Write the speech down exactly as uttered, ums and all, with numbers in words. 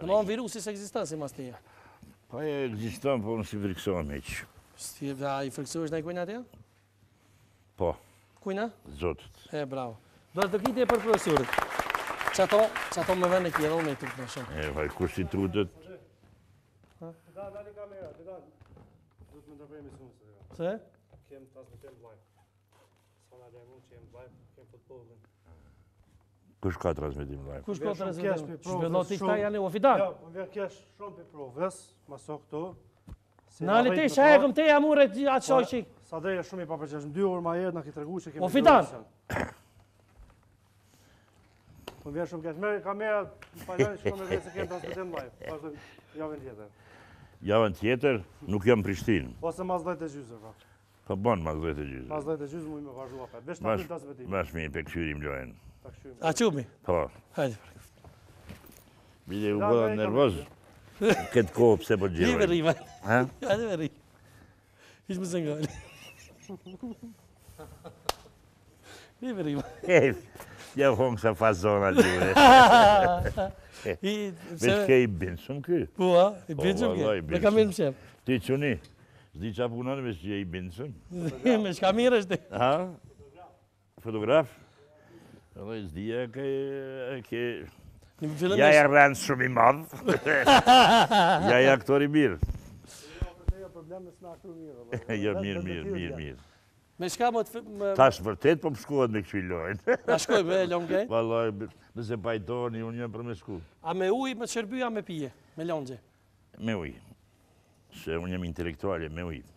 Numai un virus să existențe mai stea. Păi existăm pe unul infecțion aici. Stii, da, infecțios n-ai cuina de? Po. Cuina? Zot. E bravo. Doar de câte pentru profesor. Çato, çato më vënë këtu, unë tut na shoh. E vaj kush i trutet? Ha? Da, dali kamera, da dal. Do të më ndërpremi sunse. Se? Kem transmetim live. Sala dhe mund kem live, kem futbollin. Kush ka transmetim live? Kush ka transmetim? Zhvilloti këta janë ofital. Jo, po vjen kesh shumë për provës, maso këtu. Nali te shajëm te amure atë shoqik. Sa drejtë shumë i papërgjeshëm. dy orë më herët na ke treguar se kemi. Ofital. Po vjen shumë kesh, merë kamera, palaj, shkome dhe se kemë transmitim live. Pashtë javën tjetër. Javën tjetër, nuk jam Prishtinë. Ose mas dhejtë e gjysër, pra. Po banë mas dhejtë e gjysër. Mas dhejtë e gjysër, mu i me vazhdua, pa. Vesh të transmitim. Vashmi, pe këqyrim lojnë. Ta këqyrim. A qumi? Po. Hajde, pra. Bide, u bëda nervozë. Këtë kohë pëse për gjirojnë. Një me rima. Ha? Hajde me rima. Ishtë më se ngajnë. Ja vong sa fazona gjure. Vesh ke i bindsëm kë? Pua, i bindsëm kë? Dhe ka mirë më qep. Ti qëni, zdi qa punan vesh që i bindsëm. Me shka mirë është ti. Ha? Fotograf? Zdi e ke... Ja e rënë shumë i madhë. Ja e aktori mirë. Ja problem nësë në aktori mirë. Ja mirë, mirë, mirë, mirë. Me shka më të... Tash vërtet po më shkuat me këshu i lojnë. A shkoj me longje? Valaj, nëse pajtoni, unë jam për me shku. A me uj, me të shërbyja, me pije, me longje? Me uj. Se unë jam intelektuale, me uj.